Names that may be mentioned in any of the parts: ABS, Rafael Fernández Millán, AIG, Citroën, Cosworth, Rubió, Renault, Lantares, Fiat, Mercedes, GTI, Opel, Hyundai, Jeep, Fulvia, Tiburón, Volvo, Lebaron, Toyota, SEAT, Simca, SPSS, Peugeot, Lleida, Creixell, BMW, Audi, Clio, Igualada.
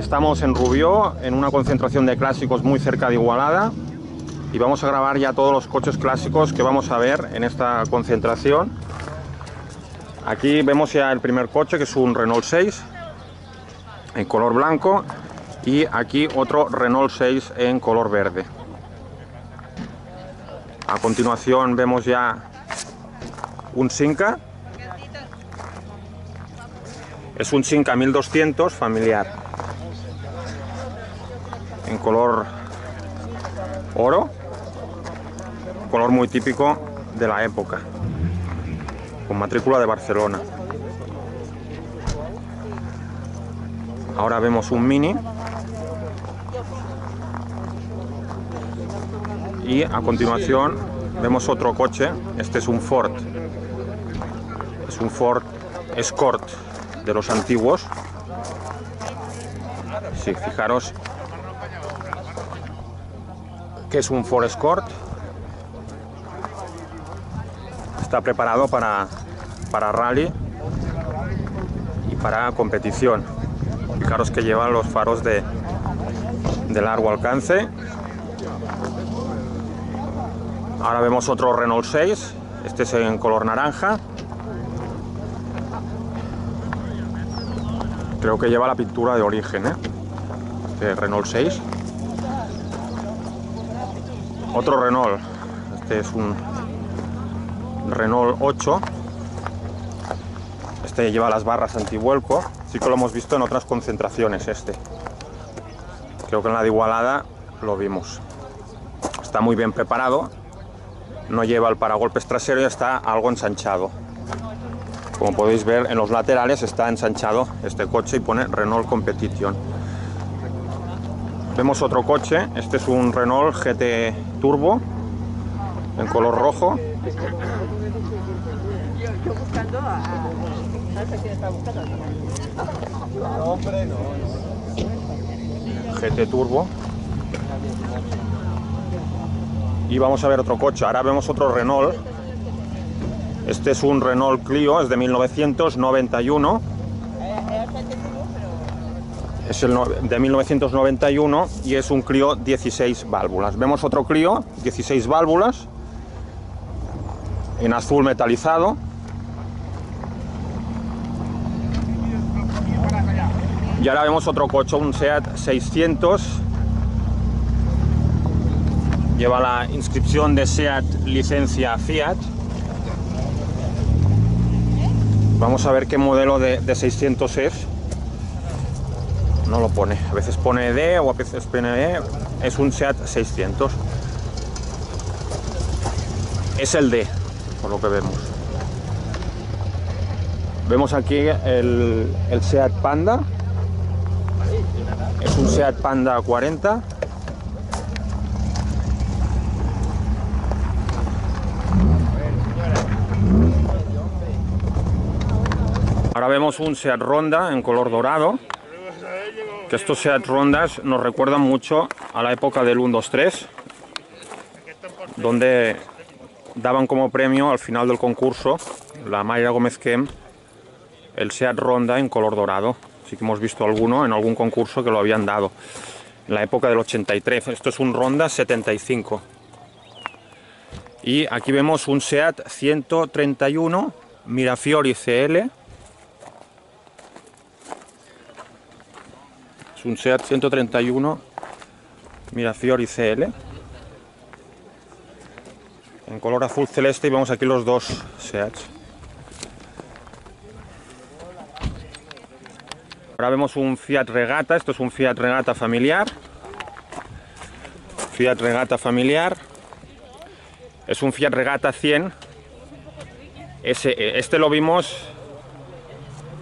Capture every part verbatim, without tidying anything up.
Estamos en Rubió, en una concentración de clásicos muy cerca de Igualada, y vamos a grabar ya todos los coches clásicos que vamos a ver en esta concentración. Aquí vemos ya el primer coche, que es un Renault seis en color blanco, y aquí otro Renault seis en color verde. A continuación vemos ya un Simca. Es un Simca mil doscientos familiar en color oro, color muy típico de la época, con matrícula de Barcelona. Ahora vemos un Mini. Y a continuación vemos otro coche. Este es un Ford. Es un Ford Escort de los antiguos. Sí, fijaros que es un Ford Escort. Está preparado para, para rally y para competición. Fijaros que lleva los faros de, de largo alcance. Ahora vemos otro Renault seis, este es en color naranja. Creo que lleva la pintura de origen, ¿eh? Este es Renault seis. Otro Renault, este es un Renault ocho. Este lleva las barras antivuelco. Sí que lo hemos visto en otras concentraciones este. Creo que en la de Igualada lo vimos. Está muy bien preparado. No lleva el paragolpes trasero y está algo ensanchado. Como podéis ver, en los laterales está ensanchado este coche y pone Renault Competition. Vemos otro coche. Este es un Renault G T Turbo en color rojo. G T Turbo. Y vamos a ver otro coche. Ahora vemos otro Renault. Este es un Renault Clio, es de mil novecientos noventa y uno. Es el de mil novecientos noventa y uno y es un Clio dieciséis válvulas. Vemos otro Clio dieciséis válvulas en azul metalizado. Y ahora vemos otro coche, un SEAT seiscientos. Lleva la inscripción de SEAT licencia Fiat. Vamos a ver qué modelo de, de seiscientos es. No lo pone. A veces pone D o a veces pone E. Es un SEAT seiscientos. Es el D, por lo que vemos. Vemos aquí el, el SEAT Panda. Es un SEAT Panda cuarenta. Ahora vemos un SEAT Ronda en color dorado, que estos SEAT Rondas nos recuerdan mucho a la época del uno dos tres, donde daban como premio al final del concurso la Mayra Gómez Kem el SEAT Ronda en color dorado. Así que hemos visto alguno en algún concurso que lo habían dado, en la época del ochenta y tres. Esto es un Ronda setenta y cinco. Y aquí vemos un SEAT ciento treinta y uno Mirafiori C L. Es un SEAT ciento treinta y uno Mirafiori C L en color azul celeste, y vemos aquí los dos SEATs. Ahora vemos un Fiat Regata. Esto es un Fiat Regata familiar. Fiat Regata familiar. Es un Fiat Regata cien. Este lo vimos,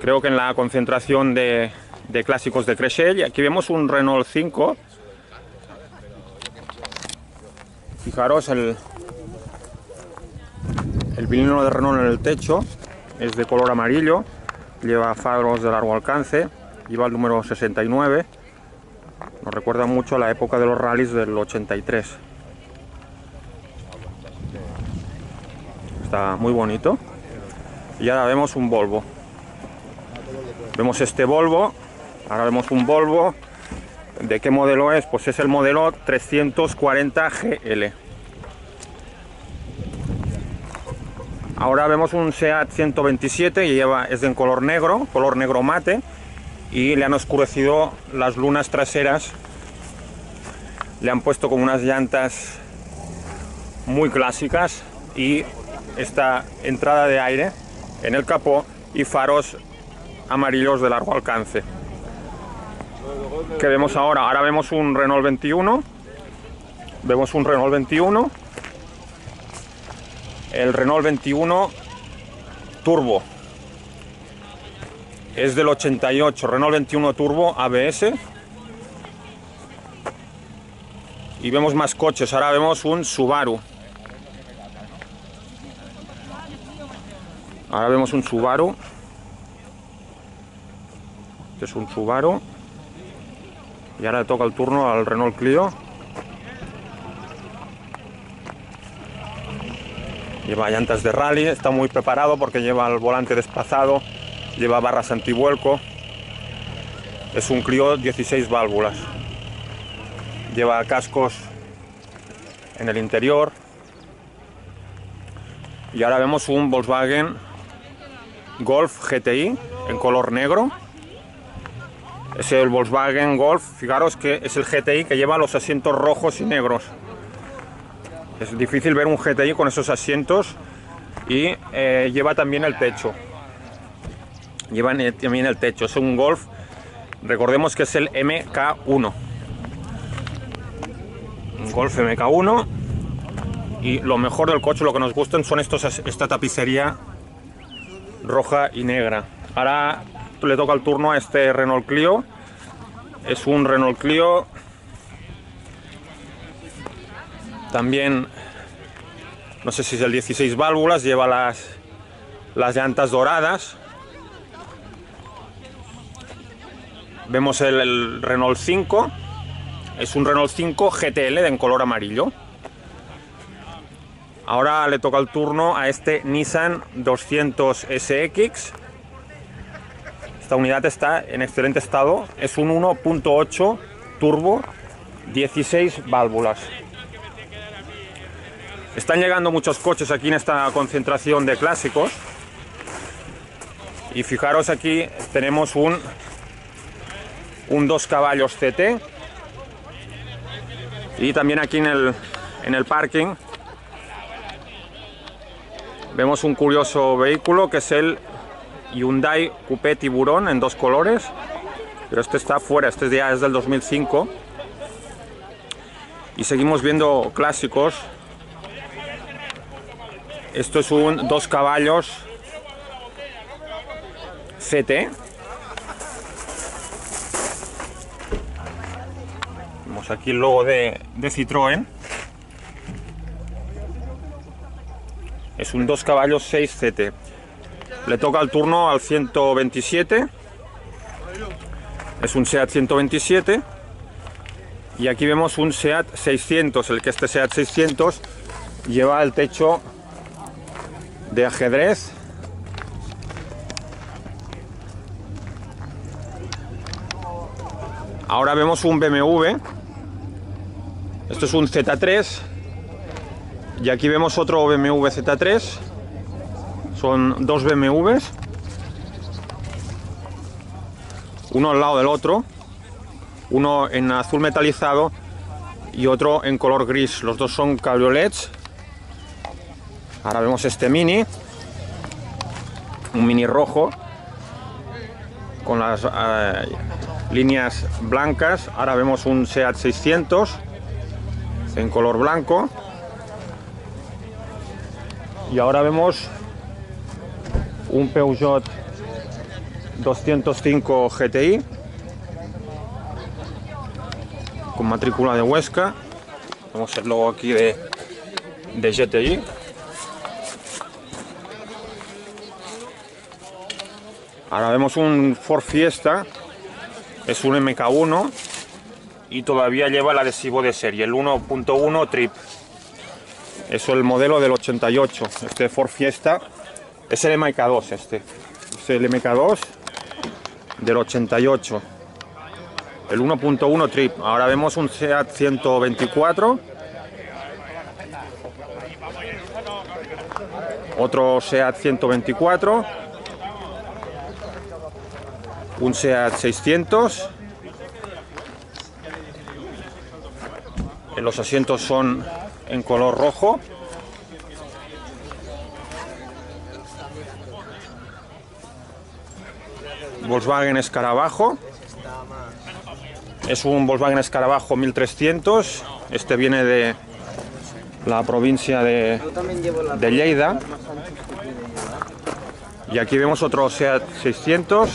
creo que en la concentración de... de clásicos de Creixell. Aquí vemos un Renault cinco. Fijaros el, el vinilo de Renault en el techo. Es de color amarillo, lleva faros de largo alcance, lleva el número sesenta y nueve. Nos recuerda mucho a la época de los rallies del ochenta y tres. Está muy bonito. Y ahora vemos un Volvo. Vemos este Volvo Ahora vemos un Volvo. ¿De qué modelo es? Pues es el modelo trescientos cuarenta G L. Ahora vemos un SEAT ciento veintisiete y lleva, es en color negro, color negro mate, y le han oscurecido las lunas traseras. Le han puesto como unas llantas muy clásicas y esta entrada de aire en el capó y faros amarillos de largo alcance. ¿Qué vemos ahora? Ahora vemos un Renault veintiuno. Vemos un Renault veintiuno. El Renault veintiuno Turbo. Es del ochenta y ocho. Renault veintiuno Turbo A B S. Y vemos más coches. Ahora vemos un Subaru. Ahora vemos un Subaru. Este es un Subaru. Y ahora le toca el turno al Renault Clio. Lleva llantas de rally, está muy preparado porque lleva el volante despazado, lleva barras antivuelco. Es un Clio dieciséis válvulas. Lleva cascos en el interior. Y ahora vemos un Volkswagen Golf G T I en color negro. Es el Volkswagen Golf, fijaros que es el G T I que lleva los asientos rojos y negros. Es difícil ver un G T I con esos asientos y eh, lleva también el techo. Lleva también el techo, es un Golf, recordemos que es el M K uno. Un Golf M K uno y lo mejor del coche, lo que nos gustan son estos, esta tapicería roja y negra. Ahora le toca el turno a este Renault Clio. Es un Renault Clio también, no sé si es el dieciséis válvulas, lleva las, las llantas doradas. Vemos el, el Renault cinco, es un Renault cinco G T L en color amarillo. Ahora le toca el turno a este Nissan doscientos S X. Esta unidad está en excelente estado, es un uno punto ocho turbo, dieciséis válvulas. Están llegando muchos coches aquí en esta concentración de clásicos. Y fijaros, aquí tenemos un, un dos caballos C T. Y también aquí en el, en el parking vemos un curioso vehículo que es el Hyundai Coupé Tiburón en dos colores, pero este está fuera, este ya es del dos mil cinco. Y seguimos viendo clásicos. Esto es un dos caballos C T. Vemos aquí el logo de, de Citroën. Es un dos caballos seis C T. Le toca el turno al ciento veintisiete, es un SEAT ciento veintisiete, y aquí vemos un SEAT seiscientos, el que este SEAT seiscientos lleva el techo de ajedrez, ahora vemos un B M W, esto es un Z tres, y aquí vemos otro B M W Z tres, Son dos B M Ws, uno al lado del otro, uno en azul metalizado y otro en color gris. Los dos son cabriolets. Ahora vemos este Mini, un Mini rojo con las eh, líneas blancas. Ahora vemos un SEAT seiscientos en color blanco. Y ahora vemos un Peugeot doscientos cinco G T I con matrícula de Huesca. Vemos el logo aquí de, de G T I. Ahora vemos un Ford Fiesta, es un M K uno y todavía lleva el adhesivo de serie, el uno punto uno Trip. Eso es el modelo del ochenta y ocho, este Ford Fiesta. Es el M K dos este, es el M K dos del ochenta y ocho. el uno punto uno Trip. Ahora vemos un Seat ciento veinticuatro, otro Seat ciento veinticuatro, un Seat seiscientos. Los asientos son en color rojo. Volkswagen Escarabajo. Es un Volkswagen Escarabajo mil trescientos. Este viene de la provincia de, de Lleida. Y aquí vemos otro Seat seiscientos.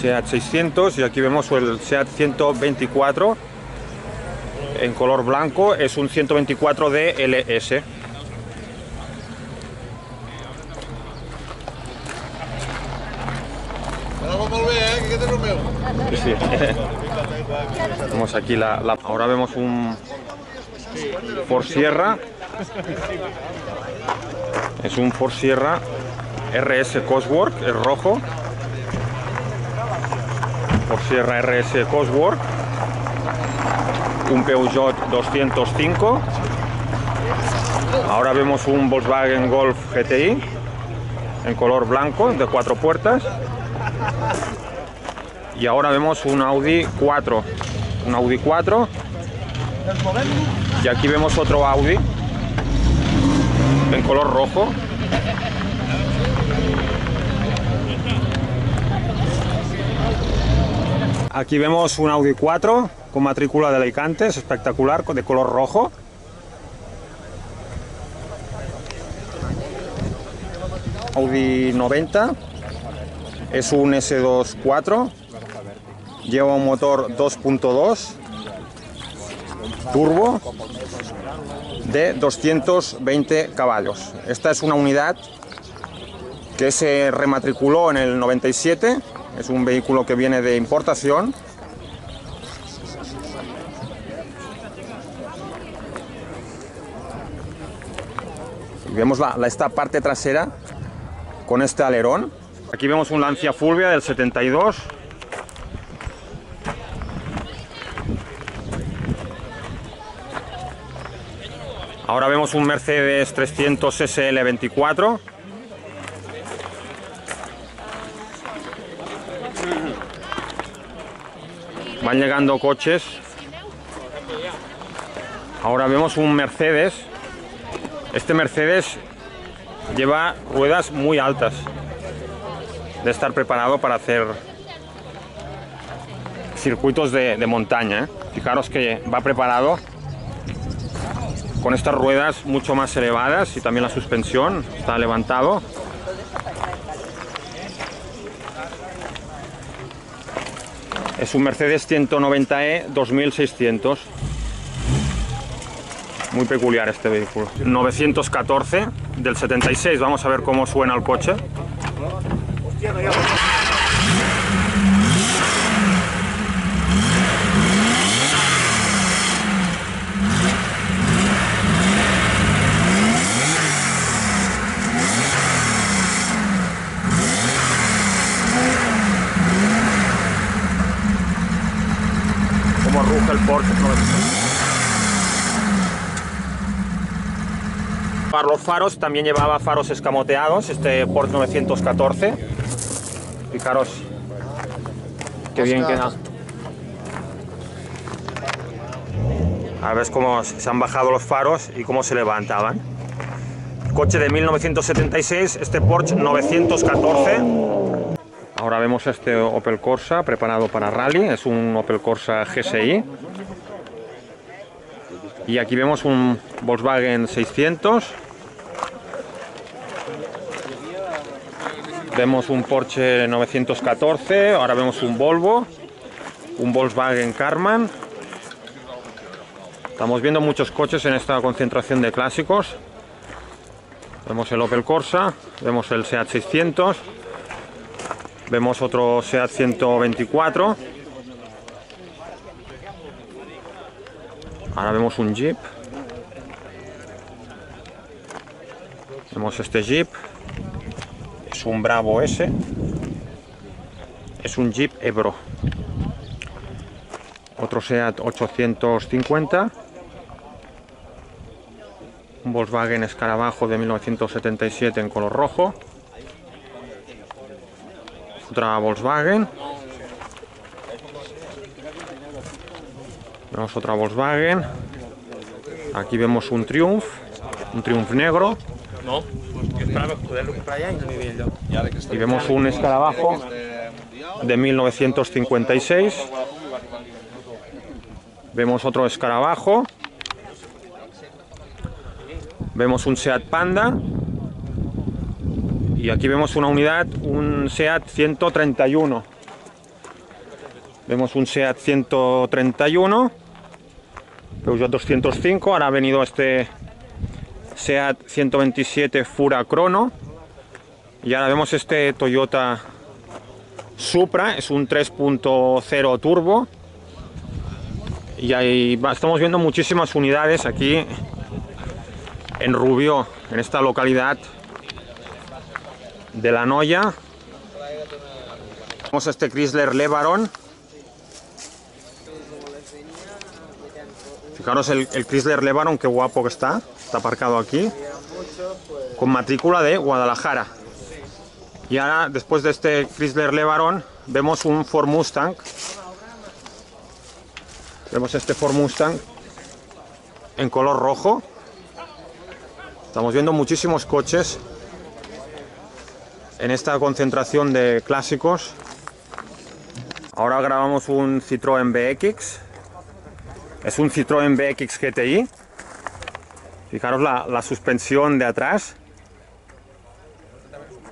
Seat seiscientos. Y aquí vemos el Seat ciento veinticuatro en color blanco. Es un ciento veinticuatro D L S. Sí, sí. Vemos aquí la, la... Ahora vemos un Ford Sierra. Es un Ford Sierra R S Cosworth, el rojo. Ford Sierra R S Cosworth. Un Peugeot doscientos cinco. Ahora vemos un Volkswagen Golf G T I en color blanco, de cuatro puertas. Y ahora vemos un Audi cuatro. Un Audi cuatro. Y aquí vemos otro Audi en color rojo. Aquí vemos un Audi cuatro con matrícula de Alicante, es espectacular, de color rojo. Audi noventa, es un S veinticuatro, lleva un motor dos punto dos, turbo, de doscientos veinte caballos. Esta es una unidad que se rematriculó en el noventa y siete. Es un vehículo que viene de importación. Y vemos la, la, esta parte trasera con este alerón. Aquí vemos un Lancia Fulvia del setenta y dos. Ahora vemos un Mercedes trescientos S L veinticuatro. Van llegando coches. Ahora vemos un Mercedes. Este Mercedes lleva ruedas muy altas, de estar preparado para hacer circuitos de, de montaña, ¿eh? Fijaros que va preparado con estas ruedas mucho más elevadas, y también la suspensión está levantado. Es un Mercedes ciento noventa E dos mil seiscientos. Muy peculiar este vehículo. novecientos catorce del setenta y seis. Vamos a ver cómo suena el coche. El Porsche novecientos catorce. Para los faros también llevaba faros escamoteados este Porsche novecientos catorce. Fijaros qué bien queda. A ver cómo se han bajado los faros y cómo se levantaban. Coche de mil novecientos setenta y seis, este Porsche novecientos catorce. Ahora vemos este Opel Corsa preparado para rally, es un Opel Corsa G S I. Y aquí vemos un Volkswagen seiscientos. Vemos un Porsche novecientos catorce, ahora vemos un Volvo, un Volkswagen Karman. Estamos viendo muchos coches en esta concentración de clásicos. Vemos el Opel Corsa, vemos el Seat seiscientos. Vemos otro Seat ciento veinticuatro. Ahora vemos un Jeep. Vemos este Jeep. Es un Bravo S. es un Jeep Ebro. Otro SEAT ochocientos cincuenta. Un Volkswagen Escarabajo de mil novecientos setenta y siete en color rojo. Otra Volkswagen. Vemos otra Volkswagen. Aquí vemos un Triumph. Un Triumph negro. Y vemos un Escarabajo de mil novecientos cincuenta y seis. Vemos otro Escarabajo. Vemos un SEAT Panda. Y aquí vemos una unidad, un SEAT ciento treinta y uno. Vemos un SEAT ciento treinta y uno, Peugeot doscientos cinco. Ahora ha venido este SEAT ciento veintisiete Fura Crono. Y ahora vemos este Toyota Supra, es un tres punto cero turbo. Y ahí va, estamos viendo muchísimas unidades aquí en Rubió, en esta localidad de La Noya. Vemos este Chrysler Lebaron. Fijaros el, el Chrysler Lebaron, qué guapo que está. Está aparcado aquí con matrícula de Guadalajara. Y ahora, después de este Chrysler Lebaron, vemos un Ford Mustang. Vemos este Ford Mustang en color rojo. Estamos viendo muchísimos coches en esta concentración de clásicos. Ahora grabamos un Citroën B X. Es un Citroën B X G T I. Fijaros la, la suspensión de atrás,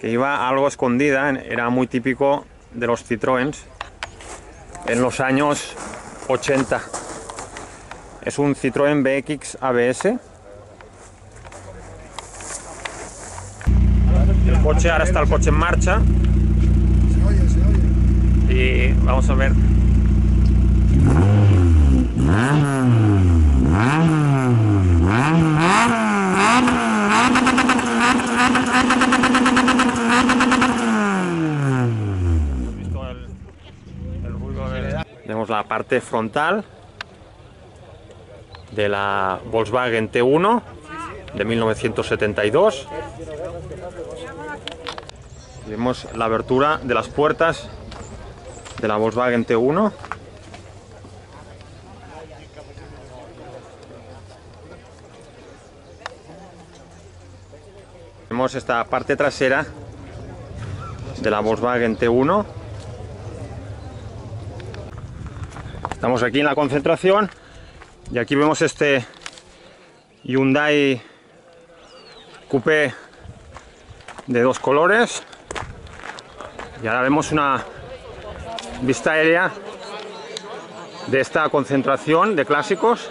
que iba algo escondida. Era muy típico de los Citroëns en los años ochenta. Es un Citroën B X A B S. El coche, ahora está el coche en marcha. Y vamos a ver. Vemos la parte frontal de la Volkswagen T uno de mil novecientos setenta y dos. Vemos la abertura de las puertas de la Volkswagen T uno. Vemos esta parte trasera de la Volkswagen T uno. Estamos aquí en la concentración y aquí vemos este Hyundai Coupé de dos colores. Y ahora vemos una vista aérea de esta concentración de clásicos.